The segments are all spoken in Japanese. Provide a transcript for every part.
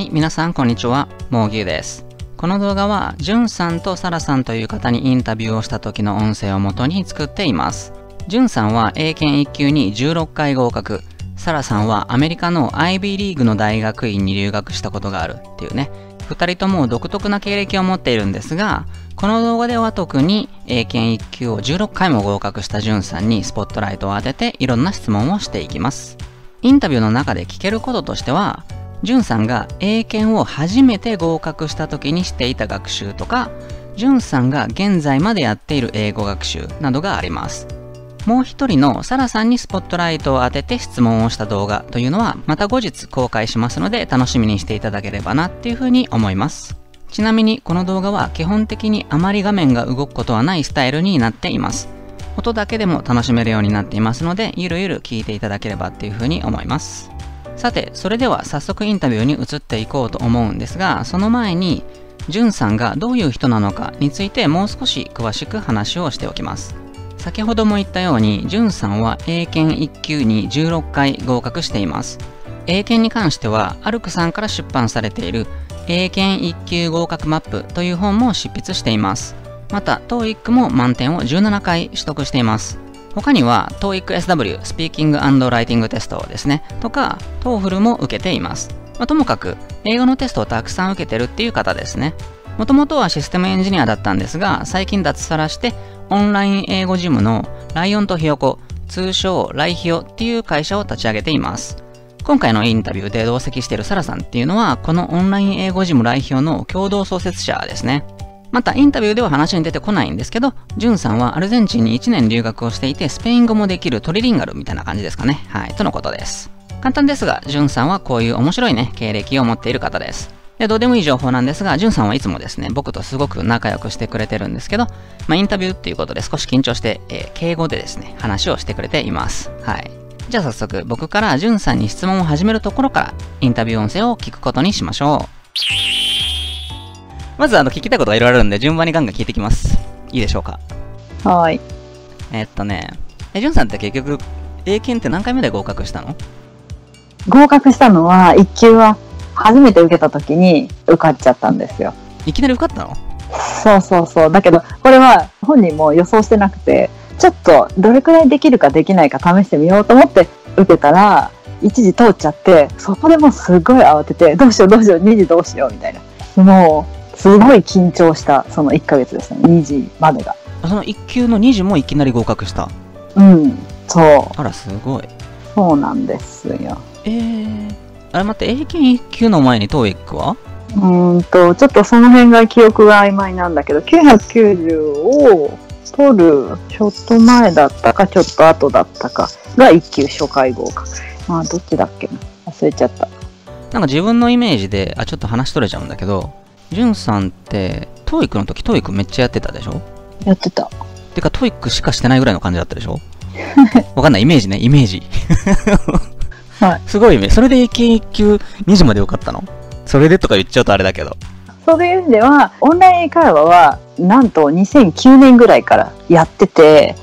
はい、皆さんこんにちは。モーギーです。この動画は、ジュンさんとサラさんという方にインタビューをした時の音声を元に作っています。ジュンさんは英検1級に16回合格。サラさんはアメリカのアイビーリーグの大学院に留学したことがあるっていうね。2人とも独特な経歴を持っているんですが、この動画では特に英検1級を16回も合格したジュンさんにスポットライトを当てていろんな質問をしていきます。インタビューの中で聞けることとしては、ジュンさんが英検を初めて合格した時にしていた学習とか、ジュンさんが現在までやっている英語学習などがあります。もう一人のサラさんにスポットライトを当てて質問をした動画というのはまた後日公開しますので楽しみにしていただければなっていうふうに思います。ちなみにこの動画は基本的にあまり画面が動くことはないスタイルになっています。音だけでも楽しめるようになっていますのでゆるゆる聞いていただければっていうふうに思います。さて、それでは早速インタビューに移っていこうと思うんですが、その前に、ジュンさんがどういう人なのかについてもう少し詳しく話をしておきます。先ほども言ったように、ジュンさんは英検1級に16回合格しています。英検に関しては、アルクさんから出版されている英検1級合格マップという本も執筆しています。また、TOEIC も満点を17回取得しています。他には TOEIC SW スピーキング&ライティングテストですねとか TOEFL も受けています、ともかく英語のテストをたくさん受けてるっていう方ですね。もともとはシステムエンジニアだったんですが、最近脱サラしてオンライン英語ジムのライオンとひよこ、通称ライヒヨっていう会社を立ち上げています。今回のインタビューで同席しているサラさんっていうのはこのオンライン英語ジムライヒヨの共同創設者ですね。またインタビューでは話に出てこないんですけど、ジュンさんはアルゼンチンに1年留学をしていて、スペイン語もできるトリリンガルみたいな感じですかね。はい、とのことです。簡単ですが、ジュンさんはこういう面白いね、経歴を持っている方です。で、どうでもいい情報なんですが、ジュンさんはいつもですね、僕とすごく仲良くしてくれてるんですけど、インタビューっていうことで少し緊張して、敬語でですね、話をしてくれています。はい。じゃあ早速、僕からジュンさんに質問を始めるところから、インタビュー音声を聞くことにしましょう。まず聞きたいことがいろいろあるんで、順番にガンガン聞いていきます。いいでしょうか。はい。ジュンさんって結局、英検って何回目で合格したの？合格したのは、1級は初めて受けたときに受かっちゃったんですよ。いきなり受かったの？そうそうそう。だけど、これは本人も予想してなくて、ちょっとどれくらいできるかできないか試してみようと思って受けたら、一時通っちゃって、そこでもうすごい慌てて、どうしようどうしよう、二時どうしようみたいな。もう、すごい緊張した、その1ヶ月ですね、2時までが。その1級の2時もいきなり合格した。うん、そう。あら、すごい。そうなんですよ。あれ待って、英検1級の前に TOEIC は？ちょっとその辺が記憶が曖昧なんだけど、990を取る、ちょっと前だったか、ちょっと後だったかが1級初回合格。まあ、どっちだっけな。忘れちゃった。なんか自分のイメージで、ちょっと話取れちゃうんだけど、ジュンさんって、TOEIC の時、TOEIC めっちゃやってたでしょ？やってた。てか、TOEIC しかしてないぐらいの感じだったでしょ？わかんない、イメージね、イメージ。はい。すごいね。それで英検1級2時までよかったの？それでとか言っちゃうとあれだけど。そういう意味では、オンライン会話は、なんと2009年ぐらいからやってて、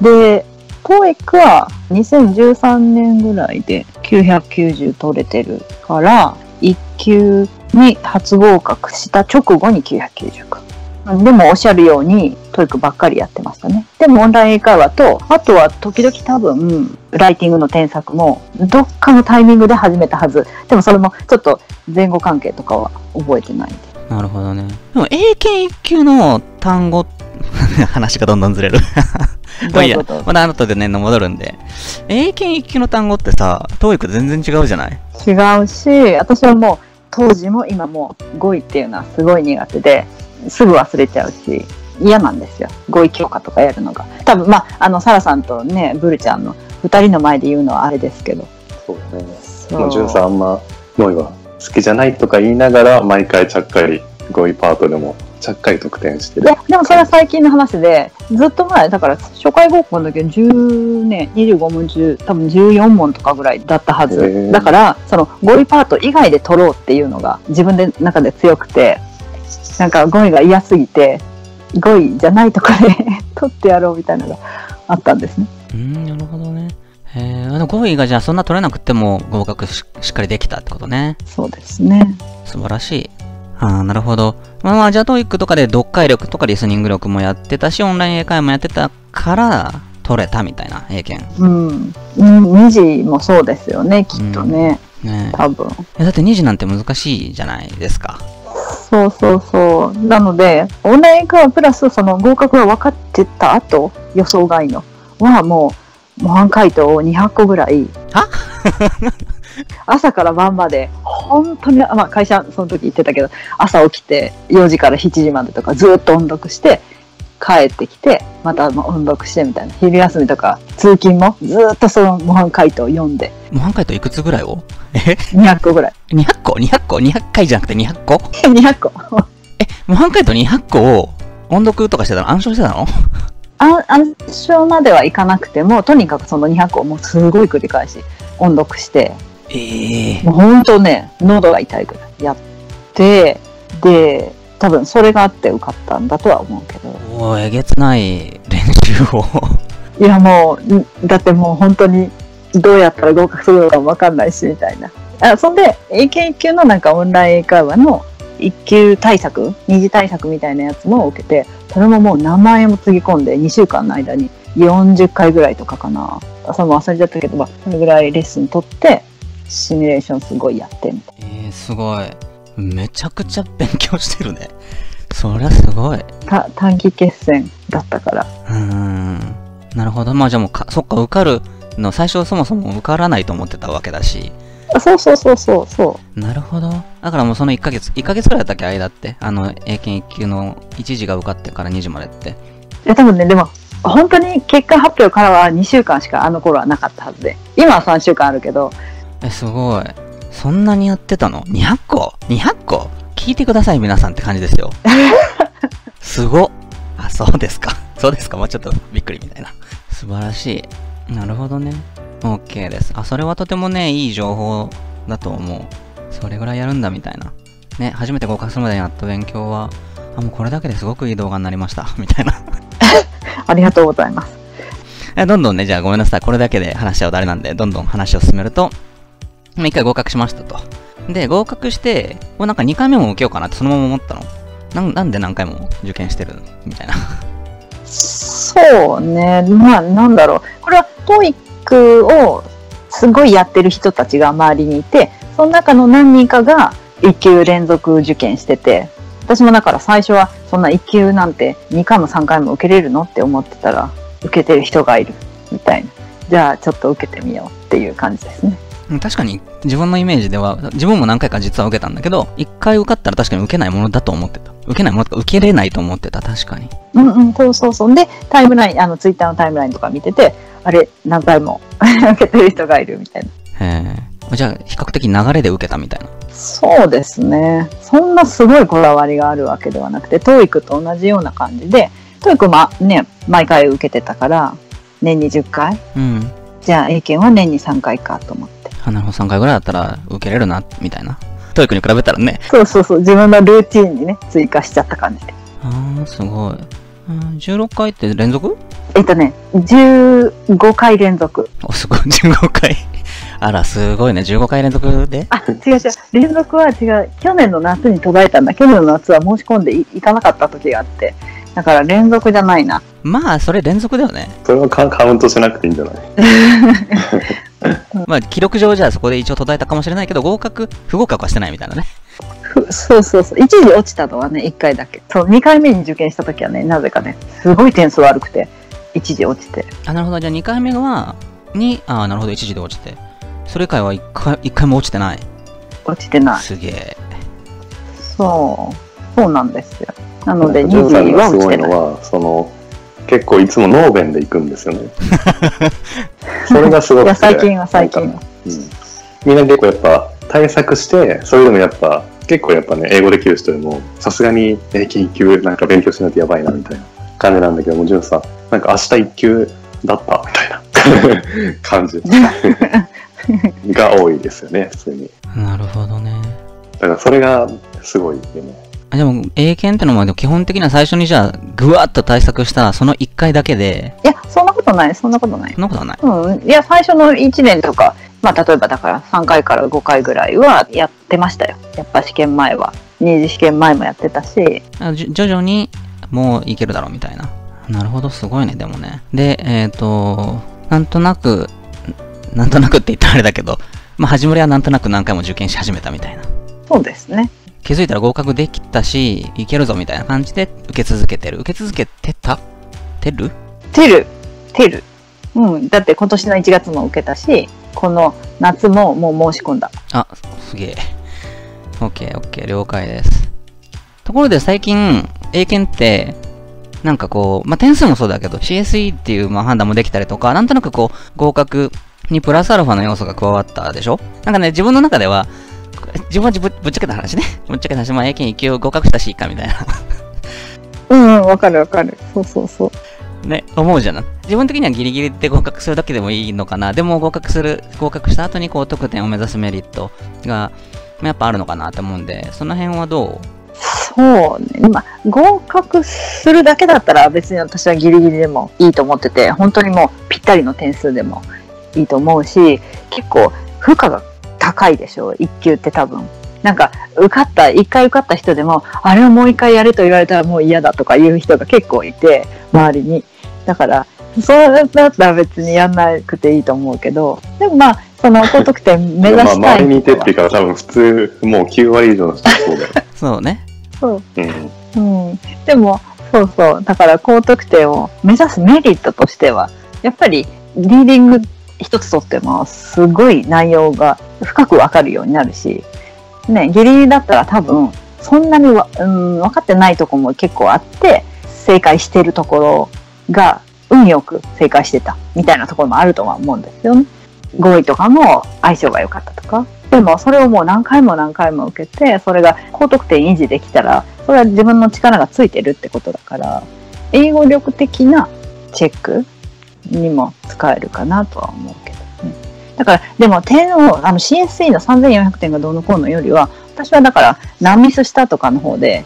で、TOEIC は2013年ぐらいで990取れてるから、1級に初合格した直後に990か。でもおっしゃるようにトイックばっかりやってましたね。でもオンライン英会話と、あとは時々多分ライティングの添削もどっかのタイミングで始めたはず。でもそれもちょっと前後関係とかは覚えてないんで。なるほどね。でも英検1級の単語話がどんどんずれる。まだ後でね、戻るんで。英検1級の単語ってさ、トイック全然違うじゃない？違うし、私はもう当時も今も語彙っていうのはすごい苦手ですぐ忘れちゃうし嫌なんですよ、語彙強化とかやるのが。多分サラさんとねブルちゃんの2人の前で言うのはあれですけど、そうですね。ジュンさんあんま語彙は好きじゃないとか言いながら毎回ちゃっかり語彙パートでもちゃっかり得点してる。でもそれは最近の話で、ずっと前だから初回合格の時は10年25問10多分14問とかぐらいだったはずだから、その語彙パート以外で取ろうっていうのが自分で中で強くて、なんか語彙が嫌すぎて語彙じゃないとこで取ってやろうみたいなのがあったんですね。なるほどね。語彙がじゃあそんな取れなくても合格しっかりできたってことね。そうですね。素晴らしい。ああ、なるほど。まあ、じゃあTOEICとかで読解力とかリスニング力もやってたし、オンライン英会話もやってたから、取れたみたいな、英検。うん。2次もそうですよね、きっとね。うん、ね、多分。だって2次なんて難しいじゃないですか。そうそうそう。なので、オンライン英会話プラス、その合格が分かってた後、予想外のはもう、模範解答を200個ぐらい。は朝から晩まで本当に、まあ、会社その時行ってたけど、朝起きて4時から7時までとかずっと音読して帰ってきてまた音読してみたいな、昼休みとか通勤もずっとその模範解答を読んで。模範解答いくつぐらいを200個ぐらい。200個 ?200 個 ?200 回じゃなくて200個 ?200 個模範解答200個を音読とかしてたの？暗唱してたの？暗唱まではいかなくても、とにかくその200個をもうすごい繰り返し音読して、もうほんとね、喉が痛いくらいやって、で、多分それがあって受かったんだとは思うけど。もうえげつない練習を。いやもう、だってもう本当にどうやったら合格するのかもわかんないし、みたいな。あ、そんで、英検1級のなんかオンライン英会話の1級対策、2次対策みたいなやつも受けて、それももう何万円もつぎ込んで2週間の間に40回ぐらいとかかな。それも忘れちゃったけど、まあ、それぐらいレッスン取って、シミュレーションすごいやってみたい。すごい。めちゃくちゃ勉強してるね。そりゃすごい。短期決戦だったから。なるほど。まあじゃあもうそっか、受かるの、最初そもそも受からないと思ってたわけだし。そうそうそうそうそう。なるほど。だからもうその1ヶ月くらいだったっけ、間って。英検1級の1次が受かってから2次までって。いや、多分ね、でも、本当に結果発表からは2週間しかあの頃はなかったはずで。今は3週間あるけど。すごい。そんなにやってたの？ 200 個 ?200 個聞いてください、皆さんって感じですよ。すご。あ、そうですか。そうですか。もうちょっとびっくりみたいな。素晴らしい。なるほどね。OK です。あ、それはとてもね、いい情報だと思う。それぐらいやるんだみたいな。ね、初めて合格するまでにやった勉強は、あ、もうこれだけですごくいい動画になりました。みたいな。ありがとうございます。どんどんね、じゃあごめんなさい。これだけで話しちゃうとあれなんで、どんどん話を進めると、一回合格しましたと。で、合格して、これなんか2回目も受けようかなってそのまま思ったの。なんで何回も受験してるみたいな。そうね。まあ、なんだろう。これはTOEICをすごいやってる人たちが周りにいて、その中の何人かが1級連続受験してて、私もだから最初はそんな1級なんて2回も3回も受けれるのって思ってたら、受けてる人がいるみたいな。じゃあちょっと受けてみようっていう感じですね。確かに自分のイメージでは、自分も何回か実は受けたんだけど、1回受かったら確かに受けないものだと思ってた。受けないものとか受けれないと思ってた、確かに。うんうん、そうそうそう。で、タイムライン、ツイッターのタイムラインとか見てて、あれ、何回も受けてる人がいるみたいな。へえ。じゃあ、比較的流れで受けたみたいな。そうですね。そんなすごいこだわりがあるわけではなくて、TOEICと同じような感じで、TOEICはね、毎回受けてたから、年に10回。うん。じゃあ、英検は年に3回かと思って。なるほど、3回ぐらいだったら受けれるなみたいな。TOEICに比べたらね。そうそうそう、自分のルーティーンにね追加しちゃった感じで。ああ、すごい。16回って連続？15回連続。お、すごい、15回。あら、すごいね、15回連続で。あ、違う違う、連続は違う。去年の夏に途絶えたんだ。去年の夏は申し込んで いかなかった時があって、だから連続じゃないな。まあそれ連続だよね。それはカウントしなくていいんじゃない？まあ記録上じゃあそこで一応途絶えたかもしれないけど、不合格はしてないみたいなね。そうそうそう。一時落ちたのはね、1回だけ。そう、2回目に受験した時はね、なぜかね、すごい点数悪くて、一時落ちて。あ、なるほど。じゃあ2回目は、なるほど、一時で落ちて。それ以外は1回も落ちてない。落ちてない。すげえ。そう。そうなんですよ。なので、2時は落ちてない。結構いつもノーベンで行くんですよね。それがすごくて。いや、最近は。みんな結構やっぱ対策して、それでもやっぱ、結構やっぱね、英語できる人でも、さすがに英検1級なんか勉強しないとやばいなみたいな感じなんだけども、ジュンさん、なんか明日1級だったみたいな感じが多いですよね、普通に。なるほどね。だからそれがすごいよね。でも、英検ってのも、基本的には最初にじゃあ、ぐわっと対策したら、その1回だけで。いや、そんなことない。そんなことない。そんなことはない。うん。いや、最初の1年とか、まあ例えばだから3回から5回ぐらいはやってましたよ。やっぱ試験前は、二次試験前もやってたし、徐々にもういけるだろうみたいな。なるほど、すごいね。でもね、でなんとなくって言ったらあれだけど、まあ、始まりはなんとなく何回も受験し始めたみたいな。そうですね。気づいたら合格できたし、いけるぞみたいな感じで受け続けてる。うん、だって今年の1月も受けたし、この夏ももう申し込んだ。あ、すげえ。OK、了解です。ところで最近、英検って、なんかこう、まあ、点数もそうだけど、CSE っていうまあ判断もできたりとか、なんとなくこう、合格にプラスアルファの要素が加わったでしょ？なんかね、自分の中では、自分はぶっちゃけた話ね。ぶっちゃけた話、まあ、英検1級合格したしいいかみたいな。うん、わかる。そう。ね、思うじゃない。自分的にはギリギリで合格するだけでもいいのかな。でも合格した後に高得点を目指すメリットが、やっぱあるのかなって思うんで、その辺はどう？そうね。まあ、合格するだけだったら別に私はギリギリでもいいと思ってて、本当にもうぴったりの点数でもいいと思うし、結構負荷が高いでしょ、一級って多分。なんか一回受かった人でも、あれをもう一回やれと言われたらもう嫌だとかいう人が結構いて、周りに。だからそうだったら別にやんなくていいと思うけど、でもまあその高得点目指したい。まあ周りにいてっていうか、多分普通もう9割以上の人はそうだよ。そうね。そう。うん。うん。でもそう。だから高得点を目指すメリットとしては、やっぱりリーディング一つとってもすごい内容が深くわかるようになるし、ね、ギリギリだったら多分そんなに分かってないとこも結構あって、正解してるところが運よく正解してたみたいなところもあるとは思うんですよね。語彙とかも相性が良かったとか。でもそれをもう何回も受けて、それが高得点維持できたら、それは自分の力がついてるってことだから、英語力的なチェックにも使えるかなとは思うけどね。だからでも点をCSE の3400点がどうのこうのよりは、私はだから何ミスしたとかの方で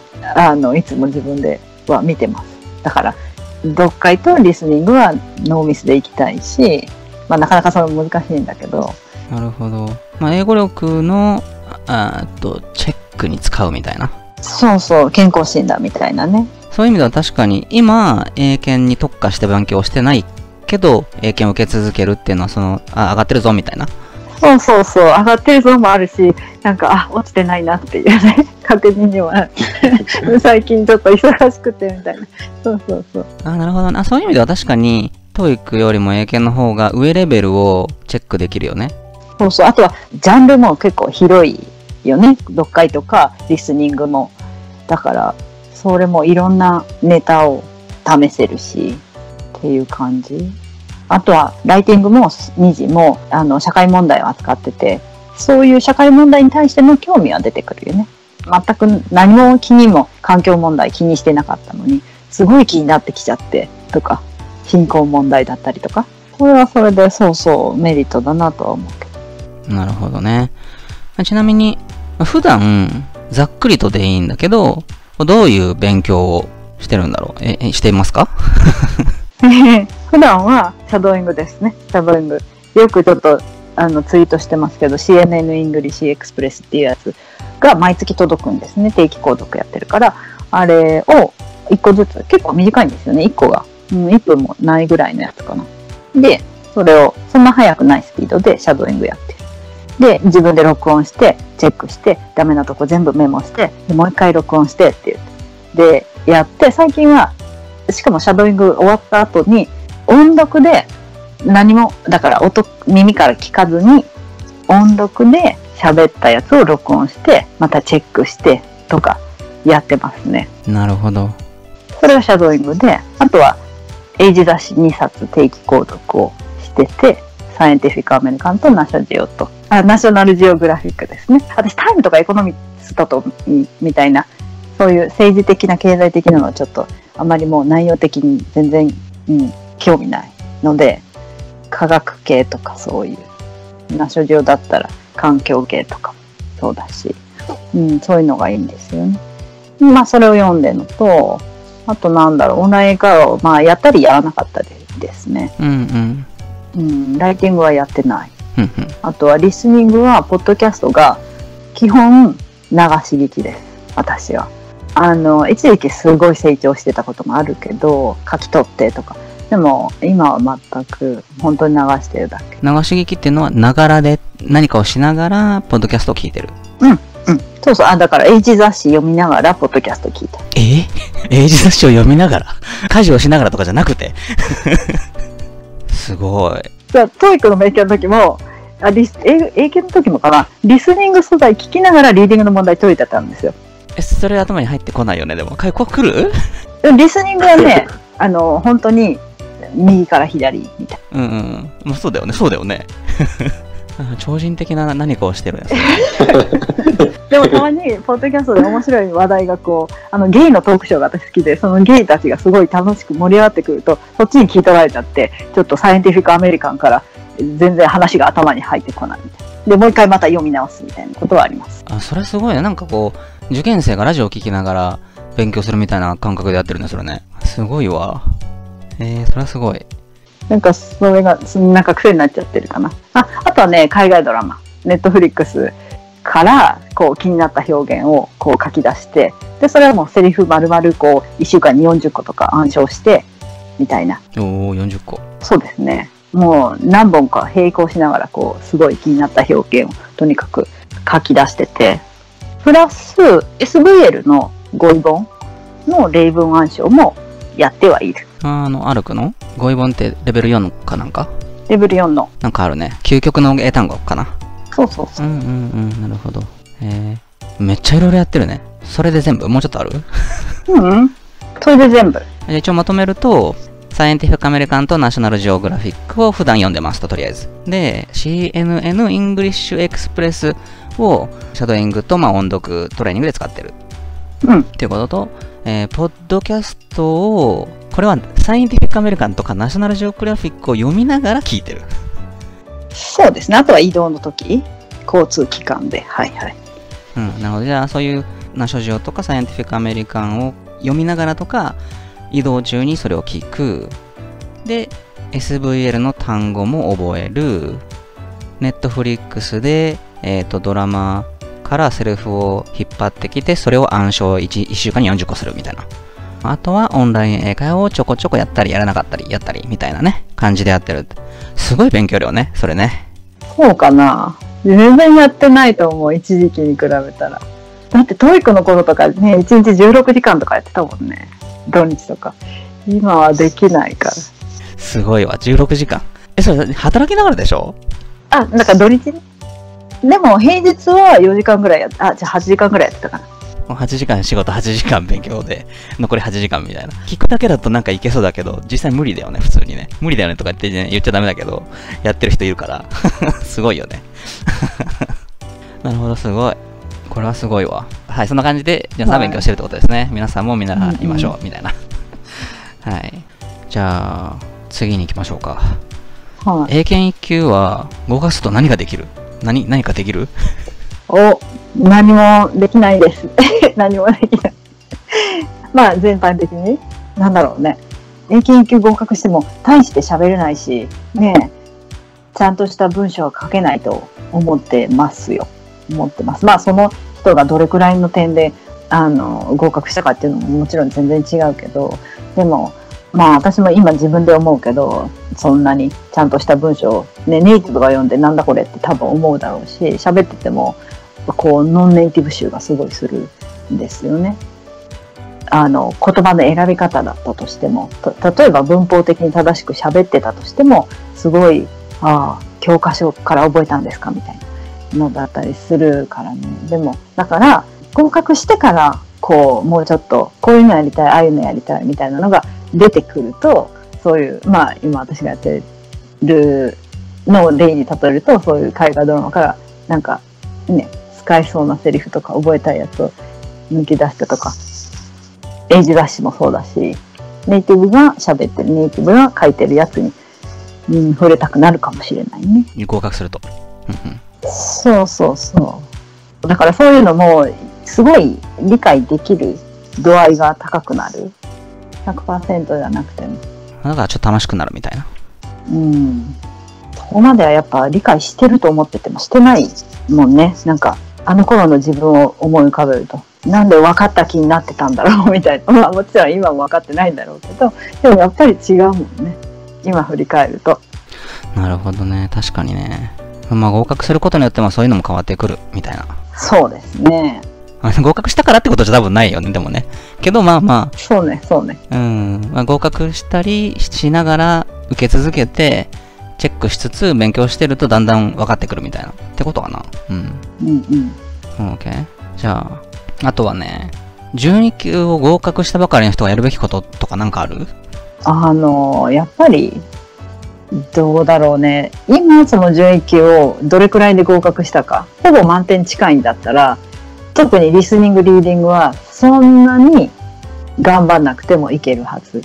いつも自分では見てます。だから読解とリスニングはノーミスでいきたいし、まあ、なかなかそれも難しいんだけど。なるほど。まあ、英語力のチェックに使うみたいな。そう、健康診断みたいなね。そういう意味では確かに今英検に特化して勉強してないけど、英検を受け続けるっていうのは、その上がってるぞみたいな。そう、上がってるぞもあるし、なんか落ちてないなっていうね、確認には最近ちょっと忙しくてみたいな。そう。あ、なるほどな。そういう意味では確かにTOEIC よりも英検の方が上レベルをチェックできるよね。そう。あとはジャンルも結構広いよね。読解とかリスニングも。だからそれもいろんなネタを試せるしっていう感じ。あとはライティングも2次も社会問題を扱ってて、そういう社会問題に対しての興味は出てくるよね。全く何も環境問題気にしてなかったのに、すごい気になってきちゃってとか、貧困問題だったりとか、これはそれでメリットだなとは思うけど。なるほどね。ちなみに普段ざっくりとでいいんだけど、どういう勉強をしてるんだろう。していますか？普段はシャドーイングですね。シャドーイング。よくちょっとツイートしてますけど、 CNN イングリッシュエクスプレスっていうやつが毎月届くんですね。定期購読やってるから、あれを1個ずつ、結構短いんですよね、1個が。1分もないぐらいのやつかな。で、それをそんな速くないスピードでシャドーイングやってる。で、自分で録音してチェックして、ダメなとこ全部メモして、でもう一回録音してって言ってでやって、最近はしかもシャドーイング終わった後に音読で、何もだから耳から聞かずに音読で喋ったやつを録音して、またチェックしてとかやってますね。なるほど。それがシャドーイングで、あとは英字雑誌2冊定期購読をしてて、サイエンティフィックアメリカンとナショナルジオグラフィックですね。私タイムとかエコノミストとみたいな、そういう政治的な経済的なのはちょっとあまりもう内容的に全然、興味ないので、科学系とかそういうナショジオだったら環境系とかそうだし、そういうのがいいんですよね。まあそれを読んでるのと、あとオンライン英会話をやったりやらなかったりですね。ライティングはやってない。あとはリスニングはポッドキャストが基本流し聞きです。私は一時期すごい成長してたこともあるけど、書き取ってとか、でも今は全く本当に流してるだけ。流し聞きっていうのはながらで何かをしながらポッドキャストを聞いてる。うんうん、そうそう、だから英字雑誌読みながらポッドキャスト聞いてる。英字雑誌を読みながら、家事をしながらとかじゃなくてすごい。TOEICの勉強の時も英検の時もかな、リスニング素材聞きながらリーディングの問題解いてたんですよ。それ頭に入ってこないよね。でもここ来る？リスニングはね本当に右から左みたいな。まあ、そうだよねそうだよね超人的な何かをしてるやつ、ね、でもたまにポッドキャストで面白い話題がこうゲイのトークショーが私好きで、そのゲイたちがすごい楽しく盛り上がってくるとそっちに聞い取られちゃって、ちょっとサイエンティフィックアメリカンから全然話が頭に入ってこないみたいな。でもう一回また読み直すみたいなことはあります。それすごいね。なんかこう受験生がラジオを聞きながら勉強するみたいな感覚でやってるんですよね。すごいわ。それはすごい。なんかそれがなんか癖になっちゃってるかな。あとはね、海外ドラマ、ネットフリックスからこう気になった表現をこう書き出して、でそれはもうセリフ丸々こう1週間に40個とか暗唱してみたいな。おー、40個。そうですね。もう何本か並行しながらこうすごい気になった表現をとにかく書き出してて、プラス SVL の語彙本の例文暗唱もやってはいる。アルクの語彙本ってレベル4のかなんか、レベル4のなんかあるね。究極の英単語かな。そうそうそう。なるほど。めっちゃいろいろやってるね。それで全部？もうちょっとある？それで全部。一応まとめると、サイエンティフィックアメリカンとナショナルジオグラフィックを普段読んでますと、とりあえず。で、CNN イングリッシュエクスプレスをシャドーイングと、音読トレーニングで使ってる。っていうことと、ポッドキャストを、これはサイエンティフィックアメリカンとかナショナルジオグラフィックを読みながら聞いてる。そうですね。あとは移動の時、交通機関で。はいはい。なので、じゃあそういうナショジオとかサイエンティフィックアメリカンを読みながらとか、移動中にそれを聞く。で、SVL の単語も覚える。Netflix で、ドラマからセルフを引っ張ってきて、それを暗唱 1週間に40個するみたいな。あとはオンライン英会話をちょこちょこやったりやらなかったりやったりみたいなね、感じでやってる。すごい勉強量ね、それね。そうかな。全然やってないと思う、一時期に比べたら。だって TOEIC の頃とかね、1日16時間とかやってたもんね。土日とか。今はできないから。すごいわ、16時間。それ働きながらでしょ？なんか土日ね。でも平日は4時間ぐらいじゃあ8時間ぐらいやってたかな。8時間仕事、8時間勉強で、残り8時間みたいな。聞くだけだとなんかいけそうだけど、実際無理だよね、普通にね。無理だよねとか言って、ね、言っちゃダメだけど、やってる人いるから。すごいよね。なるほど、すごい。これはすごいわ。はい、そんな感じで、皆さん勉強してるってことですね。皆さんも見習いましょう、みたいな。はい。じゃあ、次に行きましょうか。英検1級は、合格すると何ができる？何かできる？何もできないです。何もできない。まあ全般的に、なんだろうね。英検1級合格しても大して喋れないし、ねえ、ちゃんとした文章は書けないと思ってますよ。思ってます。まあその人がどれくらいの点で合格したかっていうのももちろん全然違うけど、でも、まあ私も今自分で思うけど、そんなにちゃんとした文章を、ね、ネイティブが読んでなんだこれって多分思うだろうし、喋ってても、こうノンネイティブ集がすごいするんですよね。言葉の選び方だったとしても、例えば文法的に正しく喋ってたとしても、すごい教科書から覚えたんですかみたいなのだったりするからね。でもだから合格してからこうもうちょっとこういうのやりたい、ああいうのやりたいみたいなのが出てくると、そういうまあ今私がやってるのを例に例えると、そういう海外ドラマからなんかね、使えそうなセリフとか覚えたいやつを抜き出してとか、英字雑誌もそうだし、ネイティブが喋ってる、ネイティブが書いてるやつに、触れたくなるかもしれないね、合格すると。そうそうそう。だからそういうのもすごい理解できる度合いが高くなる。 100% じゃなくてもだからちょっと楽しくなるみたいな。こまではやっぱ理解してると思っててもしてないもんね。なんかあの頃の自分を思い浮かべると、なんで分かった気になってたんだろうみたいな。まあもちろん今も分かってないんだろうけど、でもやっぱり違うもんね、今振り返ると。なるほどね、確かにね。まあ合格することによってもそういうのも変わってくるみたいな。そうですね。合格したからってことじゃ多分ないよね、でもね。けどまあまあ。そうね、そうね。うん。まあ、合格したりしながら受け続けて、チェックしつつ勉強してるとだんだん分かってくるみたいな。ってことかな。うん。うんうん。OK。じゃあ、あとはね、12級を合格したばかりの人がやるべきこととかなんかある？やっぱり、どうだろうね。今その11級をどれくらいで合格したか、ほぼ満点近いんだったら、特にリスニングリーディングはそんなに頑張んなくてもいけるはず。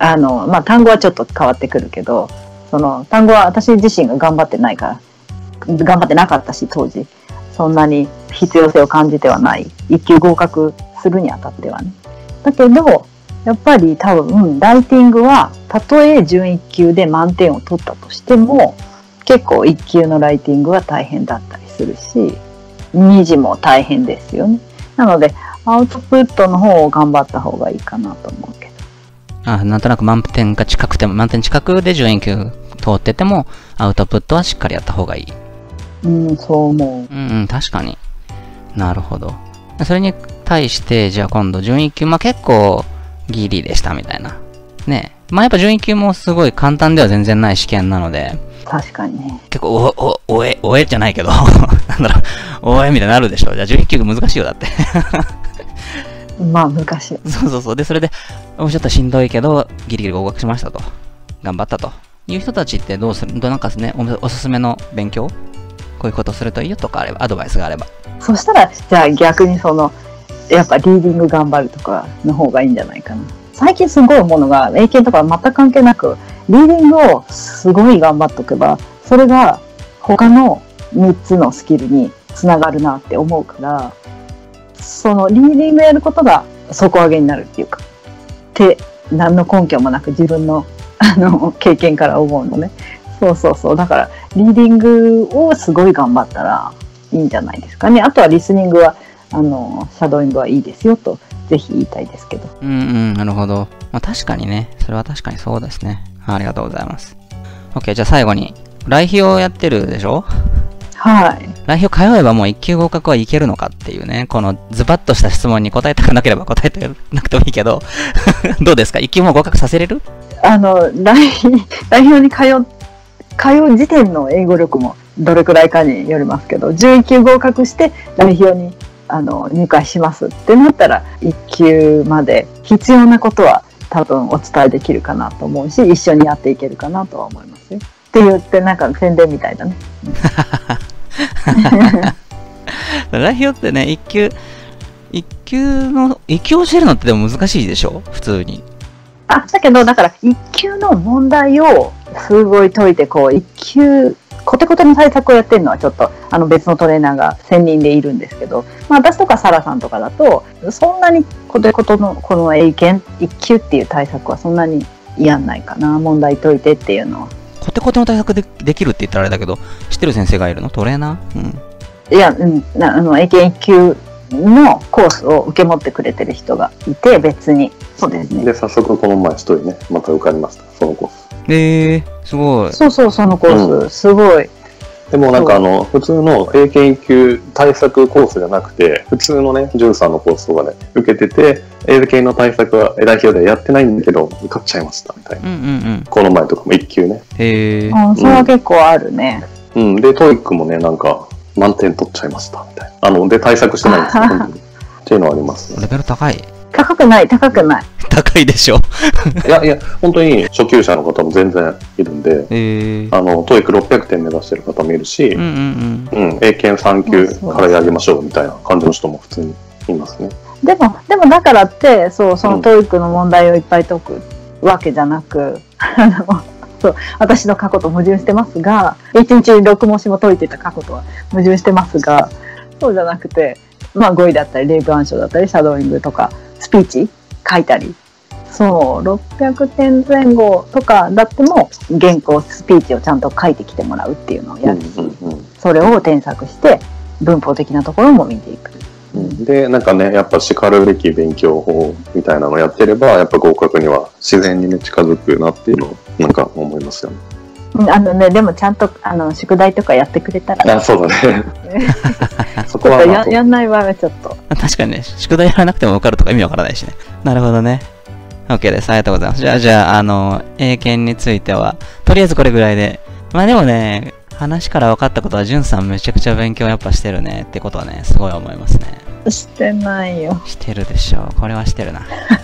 まあ、単語はちょっと変わってくるけど、その単語は私自身が頑張ってないから、頑張ってなかったし、当時そんなに必要性を感じてはない、1級合格するにあたってはね。だけどやっぱり多分ライティングはたとえ準1級で満点を取ったとしても、結構1級のライティングは大変だったりするし、2次も大変ですよね。なのでアウトプットの方を頑張った方がいいかなと思うけど。あ、なんとなく満点が近くても、満点近くで準1級通っててもアウトプットはしっかりやった方がいい。うん、そう思う。うん、確かに。なるほど。それに対してじゃあ今度準1級、まあ結構ギリでしたみたいなね。まあやっぱ準1級もすごい簡単では全然ない試験なので、確かにね、結構おえじゃないけどなんだろう、おえみたいになるでしょ。じゃあ準1級難しいよ、だってまあ難しい。そうそうそう。でそれでちょっとしんどいけどギリギリ合格しましたと、頑張ったという人たちってどうする？なんかですね、おすすめの勉強、こういうことするといいよとかあれば、アドバイスがあれば。そしたらじゃあ逆にそのやっぱリーディング頑張るとかの方がいいんじゃないかな。最近すごいものが、英検とか全く関係なく、リーディングをすごい頑張っとけば、それが他の3つのスキルにつながるなって思うから、そのリーディングやることが底上げになるっていうか、って何の根拠もなく自分の経験から思うのね。そうそうそう。だからリーディングをすごい頑張ったらいいんじゃないですかね。あとはリスニングはシャドーイングはいいですよとぜひ言いたいですけど。うんうん、なるほど。まあ、確かにね、それは確かにそうですね。ありがとうございます。 OK。 じゃあ最後に来費をやってるでしょ。はい。来費を通えばもう1級合格はいけるのかっていうね、このズバッとした質問に答えたくなければ答えてなくてもいいけどどうですか、1級も合格させれる？来費に通う時点の英語力もどれくらいかによりますけど、11級合格して来費に入会しますってなったら、1級まで必要なことは多分お伝えできるかなと思うし、一緒にやっていけるかなとは思いますよって言って、なんか宣伝みたいだね来費ってね、1級教えるのってでも難しいでしょ、普通に。あ、だけどだから1級の問題をすごい解いて、こう1級コテコテの対策をやってるのはちょっと別のトレーナーが専任でいるんですけど、まあ、私とかサラさんとかだとそんなにコテコテのこの英検1級っていう対策はそんなにやんないかな。問題解いてっていうのはコテコテの対策 できるって言ったらあれだけど、知ってる先生がいるの？トレーナー、うん、いや、うん、英検1級のコースを受け持ってくれてる人がいて、別に。そうですね。で早速この前一人ね、また受かりました、そのコース。すごい。そうそう、そのコース、うん、すごい。でもなんか普通の英検1級対策コースじゃなくて、普通のね、13のコースとかで、ね、受けてて、英検の対策は代表でやってないんだけど、受かっちゃいましたみたいな。この前とかも1級ね。それは結構あるね。うん、で、TOEICもね、なんか、満点取っちゃいましたみたいな。で、対策してないんですよ、本当に。っていうのはあります、ね。レベル高い。高くない、高くない。高いでしょいや、本当に初級者の方も全然いるんで、TOEIC600 点目指してる方もいるし、英検3級からやりましょうみたいな感じの人も普通にいますね。でもだからって、そのTOEICの問題をいっぱい解くわけじゃなく、そう、私の過去と矛盾してますが、1日に6問も解いてた過去とは矛盾してますが、そうじゃなくて、まあ語彙だったり、例文暗唱だったり、シャドーイングとか、スピーチ書いたり、そう600点前後とかだっても原稿スピーチをちゃんと書いてきてもらうっていうのをやるし、それを添削して文法的なところも見ていく、うん、でなんかねやっぱ叱るべき勉強法みたいなのをやってればやっぱ合格には自然にね近づくなっていうのをなんか思いますよね。ね、でもちゃんと宿題とかやってくれたら、ね、そうだねそこはやんない場合はちょっと確かにね、宿題やらなくても分かるとか意味分からないしね。なるほどね、 OK です、ありがとうございます。じゃあ英検についてはとりあえずこれぐらいで、まあでもね話から分かったことは、じゅんさんめちゃくちゃ勉強やっぱしてるねってことはねすごい思いますね。してないよ。してるでしょう、これはしてるなはい、あ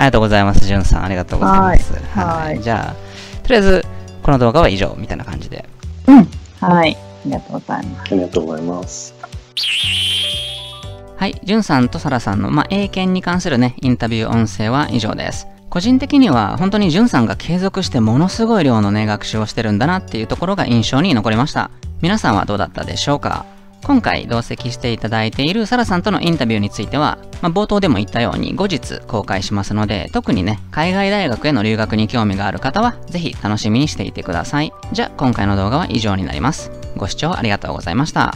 りがとうございます、じゅんさんありがとうございます。はい、じゃあとりあえずこの動画は以上みたいな感じで、うん、はい、ありがとうございます。ありがとうございます。はい、じゅんさんとさらさんの、英検に関するねインタビュー音声は以上です。個人的には本当にじゅんさんが継続してものすごい量のね学習をしてるんだなっていうところが印象に残りました。皆さんはどうだったでしょうか。今回同席していただいているサラさんとのインタビューについては、冒頭でも言ったように後日公開しますので、特にね海外大学への留学に興味がある方はぜひ楽しみにしていてください。じゃあ今回の動画は以上になります。ご視聴ありがとうございました。